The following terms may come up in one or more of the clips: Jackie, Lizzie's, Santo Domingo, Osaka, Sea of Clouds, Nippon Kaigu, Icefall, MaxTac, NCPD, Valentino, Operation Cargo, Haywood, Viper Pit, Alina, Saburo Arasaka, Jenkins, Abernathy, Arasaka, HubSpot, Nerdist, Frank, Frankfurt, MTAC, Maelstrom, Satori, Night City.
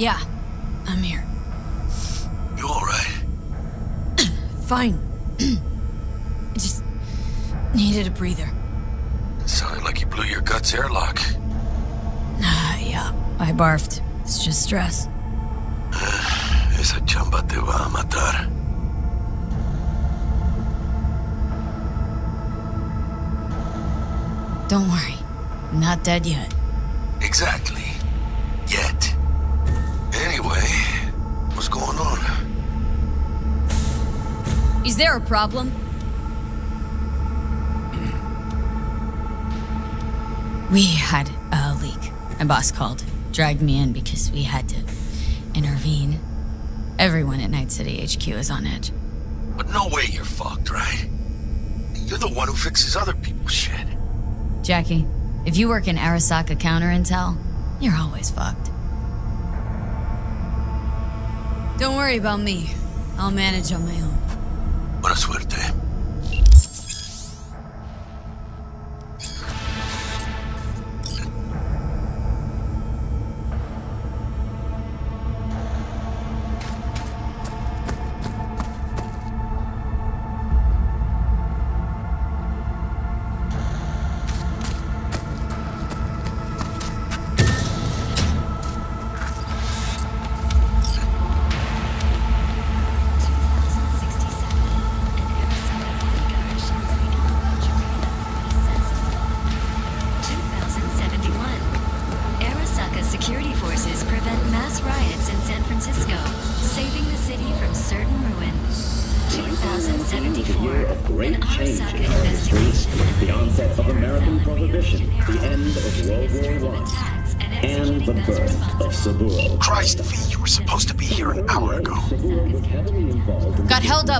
Yeah, I'm here. You all right? Fine. Just needed a breather. Sounded like you blew your guts airlock. Yeah, I barfed. It's just stress. Esa chamba te va a matar. Don't worry. I'm not dead yet. Exactly. Yet. Anyway, what's going on? Is there a problem? We had a leak. My boss called, dragged me in because we had to intervene. Everyone at Night City HQ is on edge. But no way you're fucked, right? You're the one who fixes other people's shit. Jackie, if you work in Arasaka counter-intel, you're always fucked. Don't worry about me. I'll manage on my own. Buena suerte.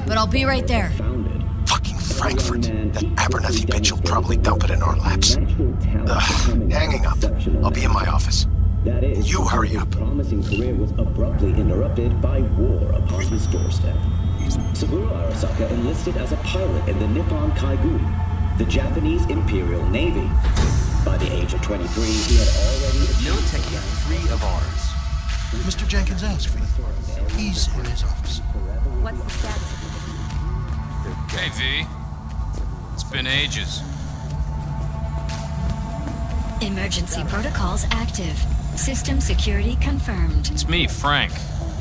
But I'll be right there. Fucking Frankfurt. That Abernathy bitch will probably dump it in our laps. Ugh, hanging up. I'll be in my office. You hurry up. Promising career was abruptly interrupted by war upon his doorstep. Saburo Arasaka enlisted as a pilot in the Nippon Kaigu, the Japanese Imperial Navy. By the age of 23, he had already... You'll take three of ours. Mr. Jenkins asked for you. He's in his office. What's the status? Hey, V. It's been ages. Emergency protocols active. System security confirmed. It's me, Frank.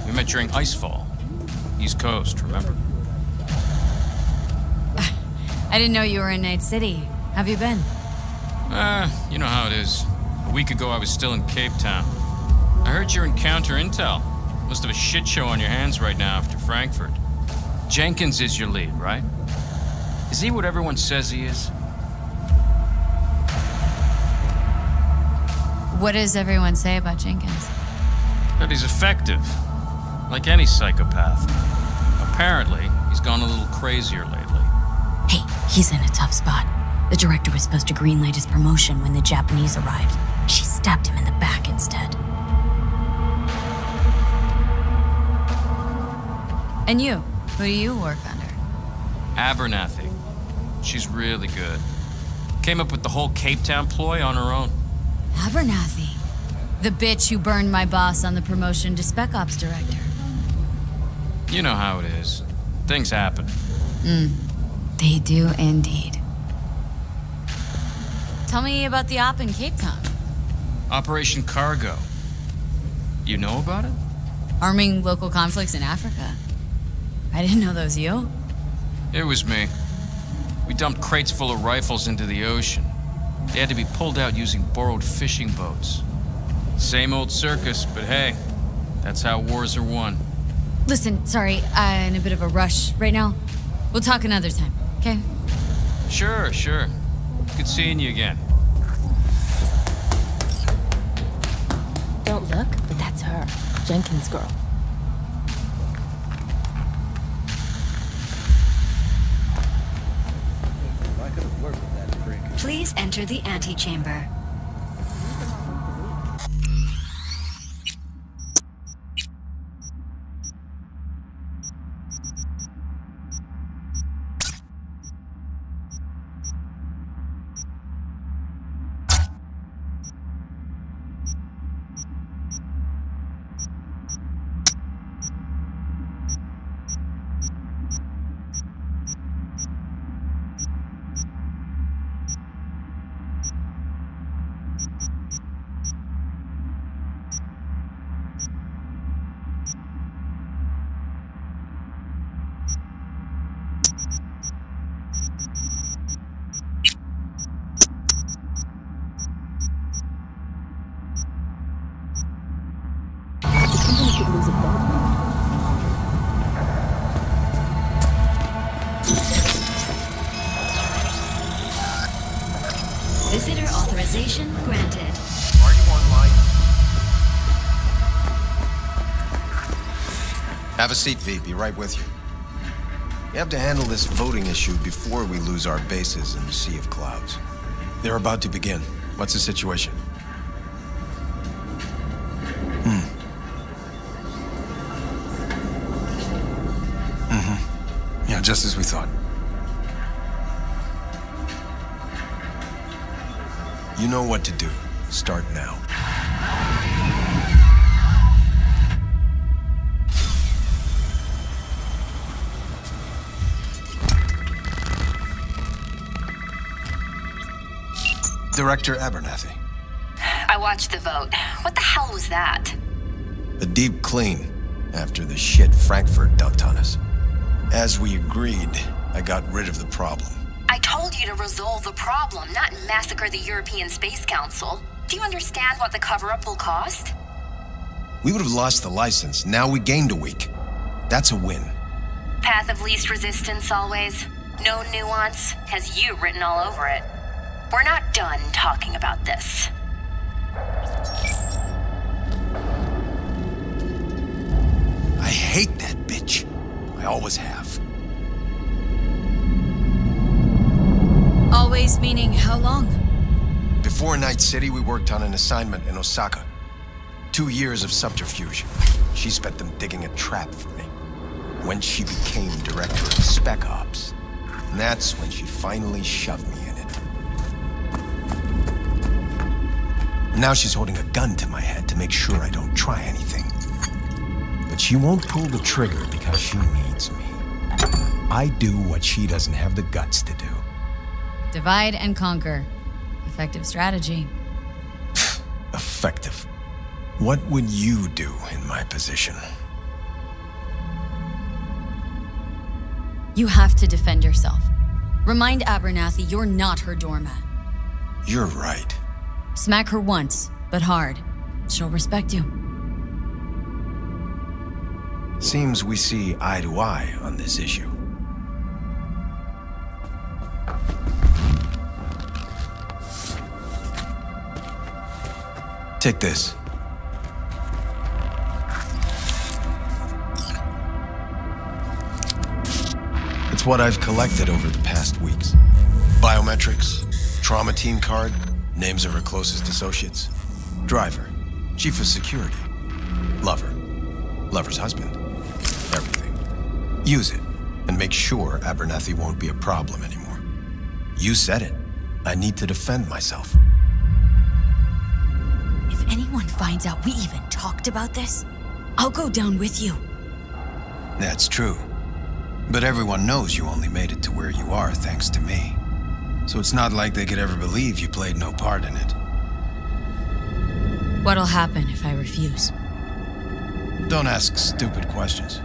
We met during Icefall. East Coast, remember? I didn't know you were in Night City. Have you been? You know how it is. A week ago, I was still in Cape Town. I heard you're in counter-intel. Must have a shit show on your hands right now after Frankfurt. Jenkins is your lead, right? Is he what everyone says he is? What does everyone say about Jenkins? That he's effective. Like any psychopath. Apparently, he's gone a little crazier lately. Hey, he's in a tough spot. The director was supposed to greenlight his promotion when the Japanese arrived. She stabbed him in the back instead. And you? Who do you work under? Abernathy. She's really good. Came up with the whole Cape Town ploy on her own. Abernathy? The bitch who burned my boss on the promotion to Spec Ops Director. You know how it is. Things happen. They do indeed. Tell me about the op in Cape Town. Operation Cargo. You know about it? Arming local conflicts in Africa. I didn't know that was you. It was me. We dumped crates full of rifles into the ocean. They had to be pulled out using borrowed fishing boats. Same old circus, but hey, that's how wars are won. Listen, sorry, I'm in a bit of a rush right now. We'll talk another time, okay? Sure, sure. Good seeing you again. Don't look, but that's her. Jenkins' girl. Please enter the antechamber. to his apartment. Visitor authorization granted. Are you online? Have a seat, V. Be right with you. We have to handle this voting issue before we lose our bases in the Sea of Clouds. They're about to begin. What's the situation? Yeah, just as we thought. You know what to do. Start now. Director Abernathy. I watched the vote. What the hell was that? A deep clean after the shit Frankfurt dumped on us. As we agreed, I got rid of the problem. I told you to resolve the problem, not massacre the European Space Council. Do you understand what the cover-up will cost? We would have lost the license. Now we gained a week. That's a win. Path of least resistance always. No nuance. Has you written all over it. We're not done talking about this. I hate that bitch. I always have. Always meaning how long? Before Night City, we worked on an assignment in Osaka. 2 years of subterfuge. She spent them digging a trap for me. When she became director of Spec Ops, and that's when she finally shoved me in. Now she's holding a gun to my head to make sure I don't try anything. But she won't pull the trigger because she needs me. I do what she doesn't have the guts to do. Divide and conquer. Effective strategy. Effective. What would you do in my position? You have to defend yourself. Remind Abernathy you're not her doormat. You're right. Smack her once, but hard. She'll respect you. Seems we see eye to eye on this issue. Take this. It's what I've collected over the past weeks. Biometrics, trauma team card, names of her closest associates. Driver, chief of security, lover, lover's husband, everything. Use it, and make sure Abernathy won't be a problem anymore. You said it. I need to defend myself. If anyone finds out we even talked about this, I'll go down with you. That's true. But everyone knows you only made it to where you are thanks to me. So it's not like they could ever believe you played no part in it. What'll happen if I refuse? Don't ask stupid questions.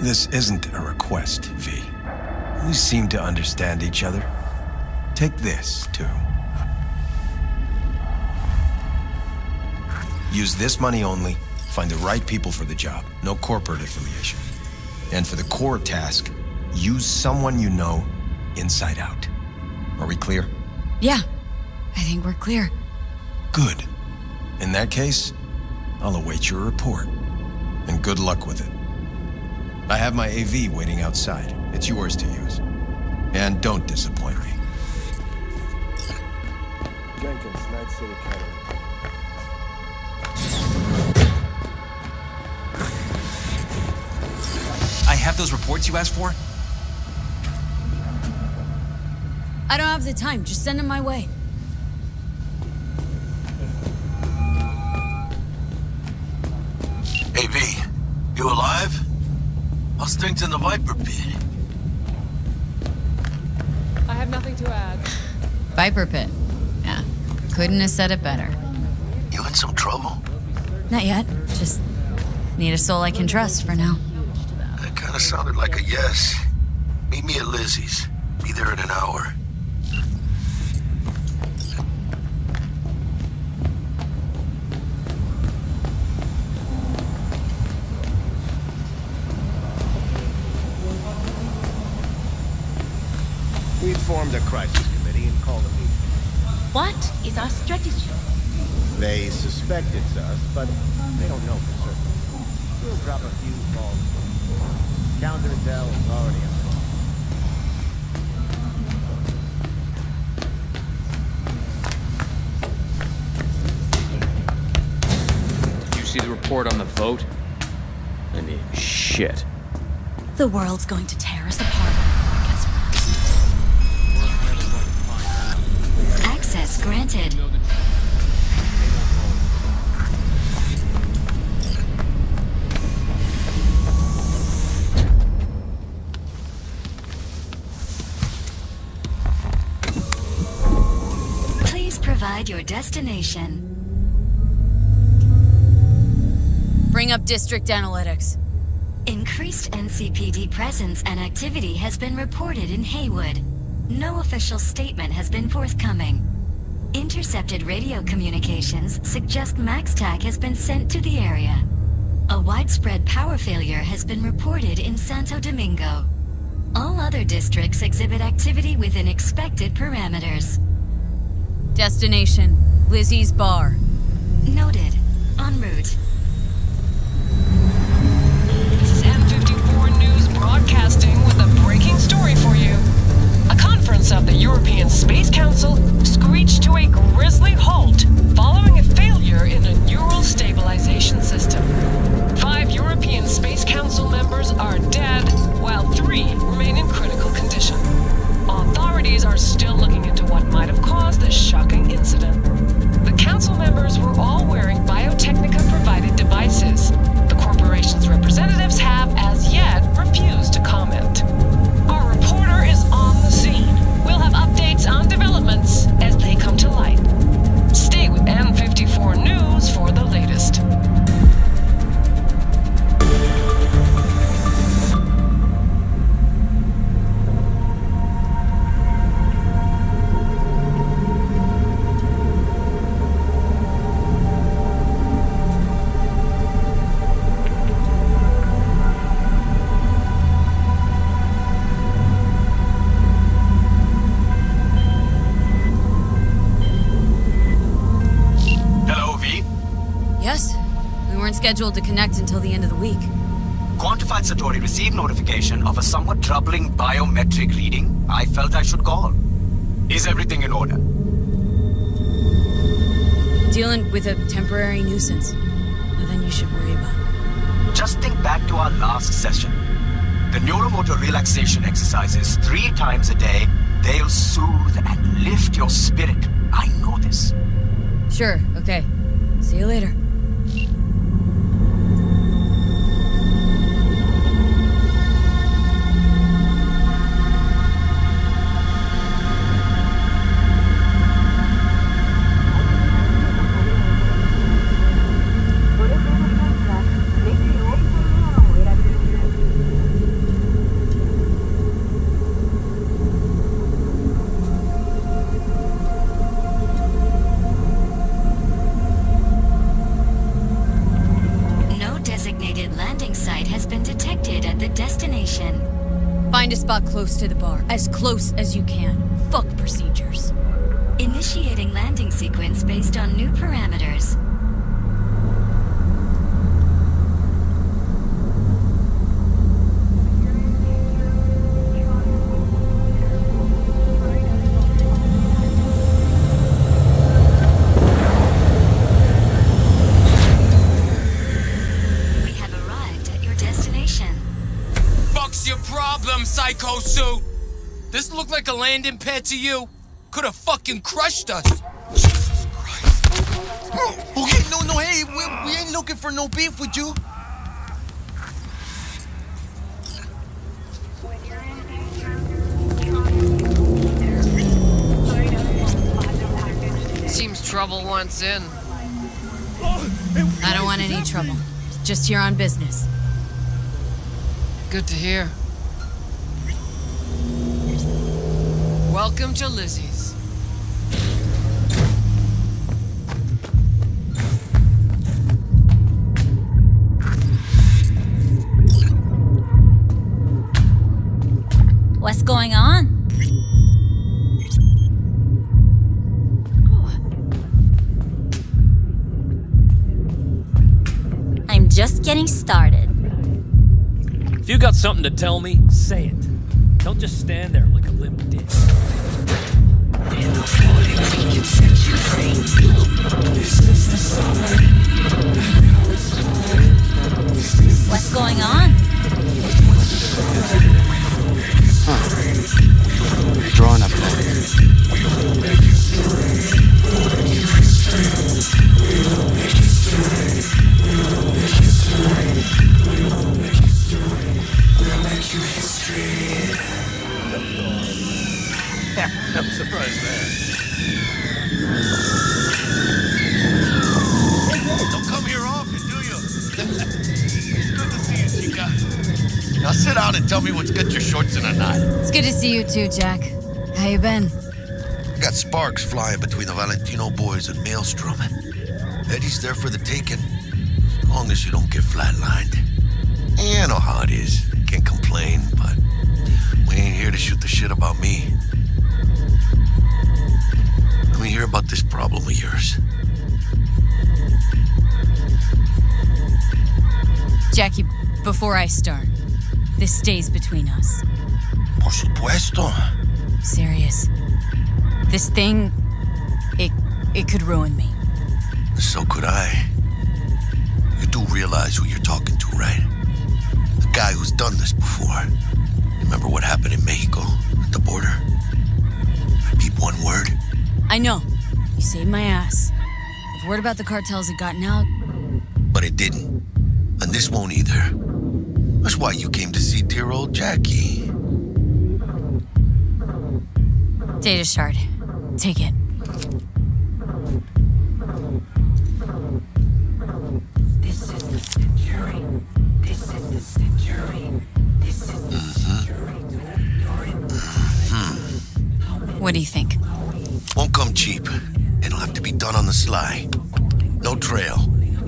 This isn't a request, V. We seem to understand each other. Take this, too. Use this money only. Find the right people for the job. No corporate affiliation. And for the core task, use someone you know inside out. Are we clear? Yeah, I think we're clear. Good. In that case, I'll await your report. And good luck with it. I have my AV waiting outside. It's yours to use. And don't disappoint me. Jenkins, Night City, Canada. I have those reports you asked for? I don't have the time. Just send him my way. Hey, V. You alive? I'll stink in the Viper Pit. I have nothing to add. Viper Pit. Yeah. Couldn't have said it better. You in some trouble? Not yet. Just need a soul I can trust for now. That kind of sounded like a yes. Meet me at Lizzie's. Be there in an hour. formed a crisis committee and called a meeting. What is our strategy? They suspect it's us, but they don't know for certain. We'll drop a few balls. Counterintel is already up. See the report on the vote? I mean, shit. The world's going to tear us apart when the war gets around. Access granted. Please provide your destination. Bring up district analytics. Increased NCPD presence and activity has been reported in Haywood. No official statement has been forthcoming. Intercepted radio communications suggest MaxTac has been sent to the area. A widespread power failure has been reported in Santo Domingo. All other districts exhibit activity within expected parameters. Destination, Lizzie's bar. Noted. En route. Broadcasting with a breaking story for you. A conference of the European Space Council screeched to a grisly halt following a failure in a neural stabilization system. 5 European Space Council members are dead, while 3 remain in critical condition. Authorities are still looking into what might have caused this shocking incident. The council members were all wearing Biotechnica-provided devices. The corporation's representatives have, as yet, refused to comment. Our reporter is on the scene. We'll have updates on developments as they come to light. Stay with M54 News for the latest. Scheduled to connect until the end of the week. Quantified Satori received notification of a somewhat troubling biometric reading. I felt I should call. Is everything in order? Dealing with a temporary nuisance. Nothing you should worry about. Just think back to our last session. The neuromotor relaxation exercises 3 times a day. They'll soothe and lift your spirit. I know this. Sure, okay. See you later. Close to the bar, as close as you can. Fuck procedures. Initiating landing sequence based on new parameters. Psycho-suit! This looked like a landing pad to you? Could've fucking crushed us! Jesus Christ! Bro, okay, no, hey, we ain't looking for no beef with you! Seems trouble wants in. I don't want any trouble. Just here on business. Good to hear. Welcome to Lizzie's. What's going on? just getting started. If you got something to tell me, say it. Don't just stand there like a limp dick. What's going on? Huh. Drawing up I'm surprised there. Don't come here often, do you? It's good to see you, Chica. Now sit down and tell me what's got your shorts in a knot. It's good to see you too, Jack. How you been? Got sparks flying between the Valentino boys and Maelstrom. Eddie's there for the taking, as long as you don't get flatlined. I know how it is. Can't complain, but we ain't here to shoot the shit about me. Let me hear about this problem of yours. Jackie, before I start, this stays between us. Por supuesto. I'm serious. This thing, it could ruin me. So could I. You do realize who you're talking to, right? The guy who's done this before. Remember what happened in Mexico, at the border? Repeat one word. I know. You saved my ass. If word about the cartels had gotten out... But it didn't. And this won't either. That's why you came to see dear old Jackie. Data shard. Take it. This is the century. This is the century. This is the century. What do you think? Won't come cheap. It'll have to be done on the sly. No trail.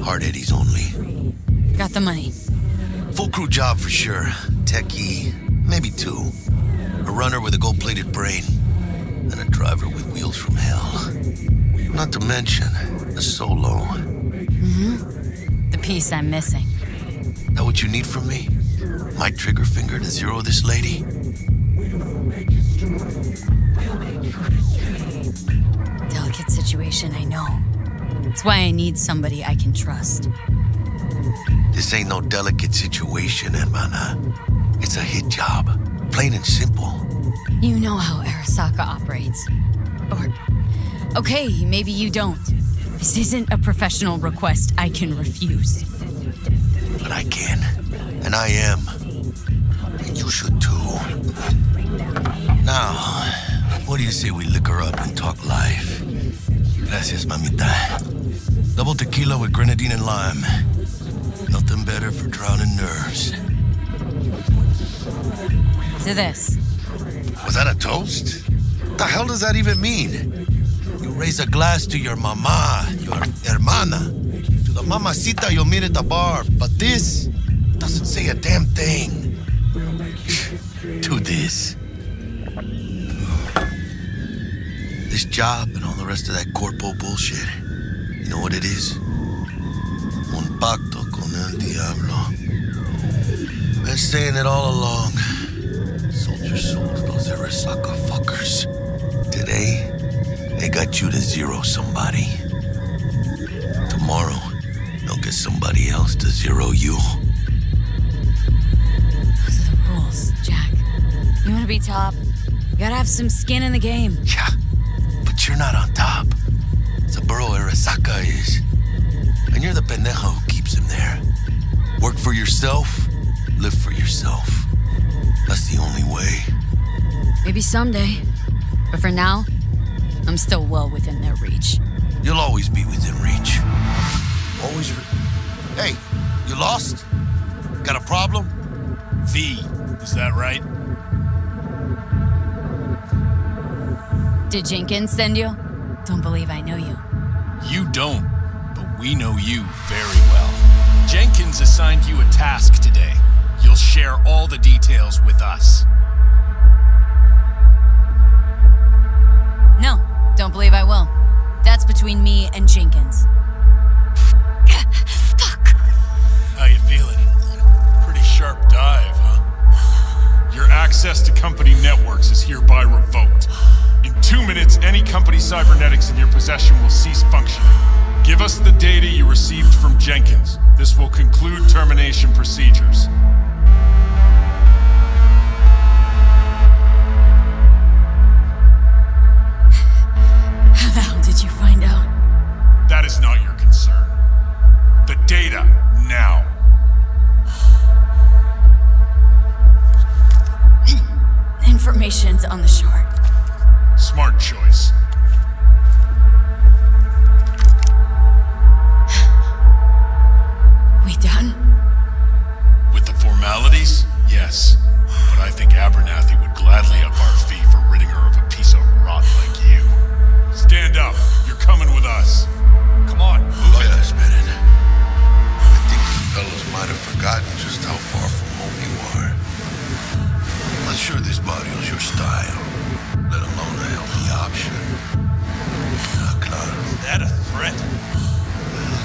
Hard eddies only. Got the money. Full crew job for sure. Techie, maybe two. A runner with a gold-plated brain. And a driver with wheels from hell. Not to mention, a solo. Mm-hmm. The piece I'm missing. That what you need from me? My trigger finger to zero this lady? Delicate situation, I know. That's why I need somebody I can trust. This ain't no delicate situation, hermana. It's a hit job. Plain and simple. You know how Arasaka operates. Or, okay, maybe you don't. This isn't a professional request I can refuse. But I can. And I am. And you should too. Now, what do you say we liquor up and talk life? Gracias, mamita. Double tequila with grenadine and lime. Nothing better for drowning nerves. To this. Was that a toast? What the hell does that even mean? You raise a glass to your mama, your hermana, to the mamacita you'll meet at the bar, but this doesn't say a damn thing. To this. This job and all the rest of that corpo bullshit. You know what it is? Un pacto con el diablo. Been saying it all along. Soldiers sold to those Arasaka fuckers. Today, they got you to zero somebody. Tomorrow, they'll get somebody else to zero you. Those are the rules, Jack. You wanna be top? You gotta have some skin in the game. Yeah. You're not on top. Saburo Arasaka is. And you're the pendejo who keeps him there. Work for yourself, live for yourself. That's the only way. Maybe someday. But for now, I'm still well within their reach. You'll always be within reach. Always. Hey, you lost? Got a problem? V, is that right? Did Jenkins send you? Don't believe I know you. You don't, but we know you very well. Jenkins assigned you a task today. You'll share all the details with us. No, don't believe I will. That's between me and Jenkins. Fuck! I access to company networks is hereby revoked. In 2 minutes, any company cybernetics in your possession will cease functioning. Give us the data you received from Jenkins. This will conclude termination procedures. How the hell did you find out? That is not your concern. The data, now. Information's on the shard. Smart choice. We done? With the formalities? Yes. But I think Abernathy would gladly up our fee for ridding her of a piece of rot like you. Stand up. You're coming with us. Come on, move it. It's been in. I think you fellas might have forgotten just how far from home you are. I'm not sure this body is your style, let alone a healthy option. Is that a threat?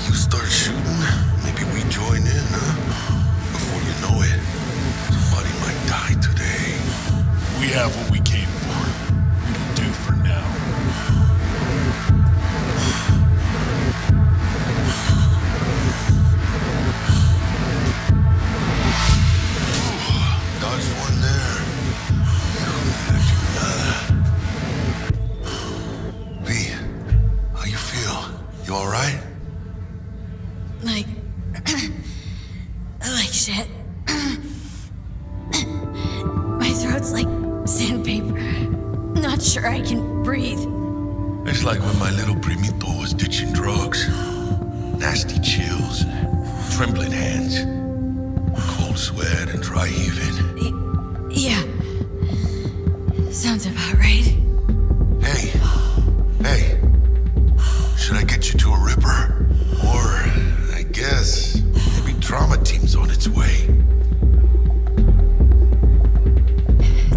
You start shooting, maybe we join in, before you know it, somebody might die today. We have what we came for. It'll do for now. Dodged one there. V, how you feel? You alright? Like shit. My throat's like sandpaper. Not sure I can breathe. It's like when my little primito was ditching drugs. Nasty chills, trembling hands, cold sweat and dry heaving. Yeah. Sounds about right. Hey. Should I get you to a ripper? Or, I guess, maybe trauma team's on its way.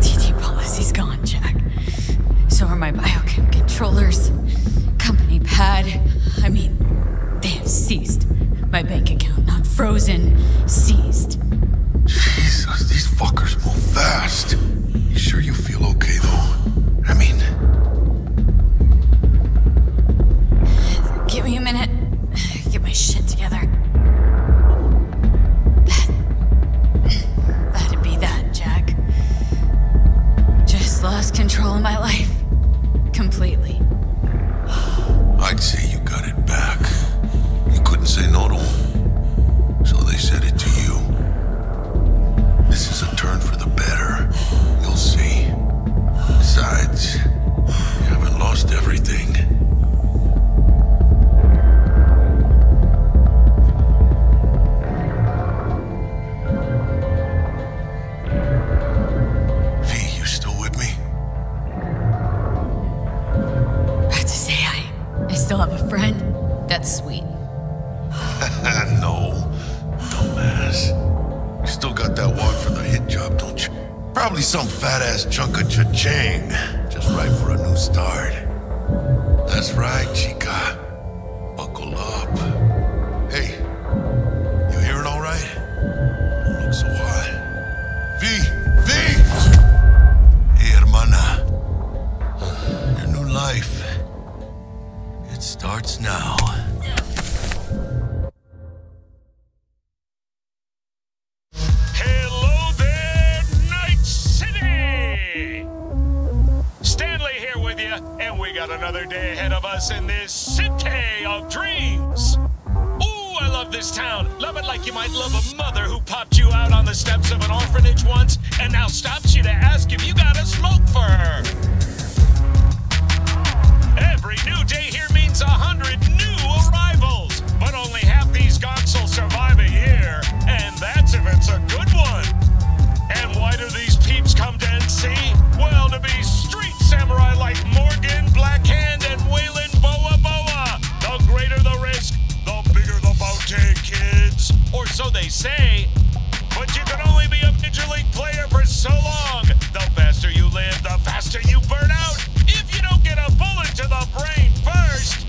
TT policy's gone, Jack. So are my biochem controllers. Company pad. I mean, they have ceased. My bank account not frozen. Seized. Jesus, these fuckers move fast. You sure you feel okay, though? I mean... Give me a minute. Get my shit together. That'd be that, Jack. Just lost control of my life. Completely. I'd say you got it back. You couldn't say no to them. So they said it to you. This is a turn for the better. You'll see. Besides, you haven't lost everything. Some fat-ass chunk of cha-ching. Just right for a new start. That's right, chica. Buckle up. Hey, you hearing all right? Don't look so hot. V! Hey, hermana. Your new life. It starts now. Another day ahead of us in this city of dreams. Ooh, I love this town. Love it like you might love a mother who popped you out on the steps of an orphanage once and now stops you to ask if you got a smoke for her. Every new day here means 100 new arrivals, but only half these gonks will survive a year, and that's if it's a good one. And why do these peeps come to NC? Well, to be street samurai like Morgan, Blackhand, and Waylon Boa. The greater the risk, the bigger the bounty, kids. Or so they say. But you can only be a major league player for so long. The faster you live, the faster you burn out. If you don't get a bullet to the brain first.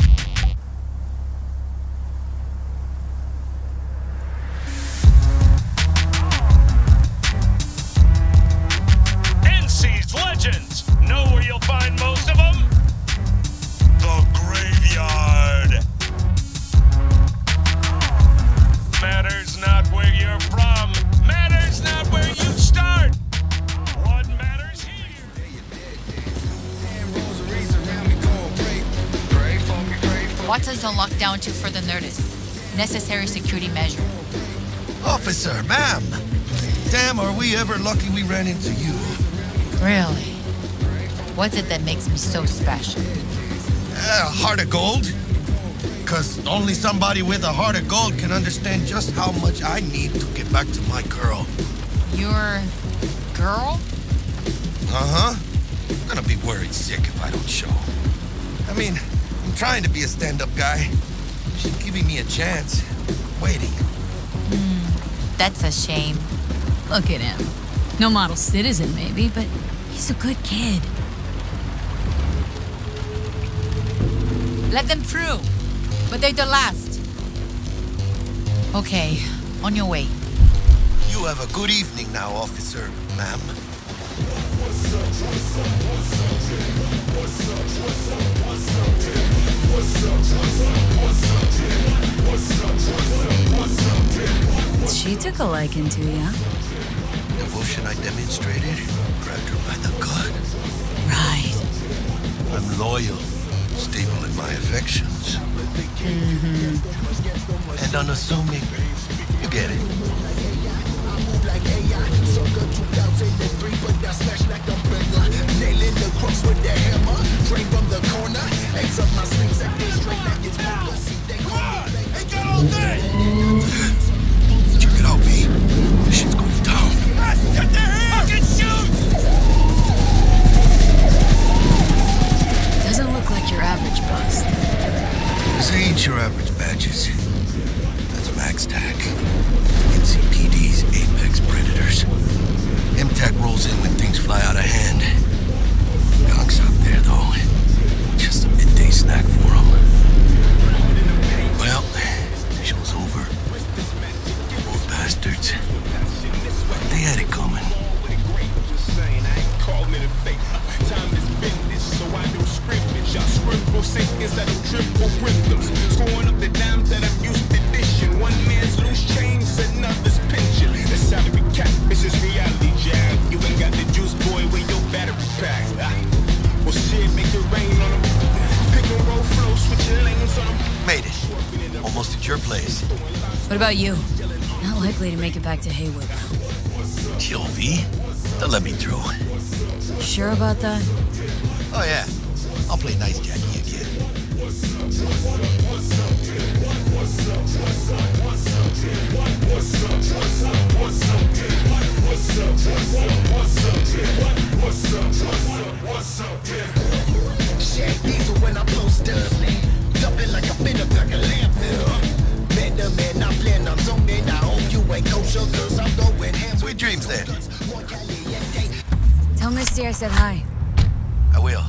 That is the lockdown too for the Nerdist. Necessary security measure. Officer, ma'am! Damn, are we ever lucky we ran into you. Really? What's it that makes me so special? Heart of gold? Because only somebody with a heart of gold can understand just how much I need to get back to my girl. Your... girl? Uh-huh. I'm gonna be worried sick if I don't show. I mean, I'm trying to be a stand-up guy. She's giving me a chance. Waiting. That's a shame. Look at him. No model citizen, maybe, but he's a good kid. Let them through. But they're the last. Okay, on your way. You have a good evening now, officer, ma'am. She took a liking to ya. Devotion I demonstrated, grabbed her by the gut. Right. I'm loyal, stable in my affections. And unassuming. You get it. Check it out, B. This shit's going down. Get the hell! Fucking shoot! Doesn't look like your average bust. This ain't your average badges. That's MaxTac. NCPD's apex predators. MTAC rolls in when things fly out of hand. Conk's out there, though. Just a midday snack for him. Well, show's over. Poor bastards. They had it coming. One man's loose change is another's pension. The salary cap is just reality jab. You ain't got the juice, boy, with your battery pack. Well, shit, make it rain on them. Pick and roll flow, switching lanes on them. Made it. Almost at your place. What about you? Not likely to make it back to Haywood. Chill, V. Don't let me through. Sure about that? Oh, yeah. I'll play nice, Jackie, again. Sweet dreams, then. Tell Misty I said hi. I will.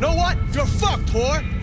Know what? You're fucked, whore!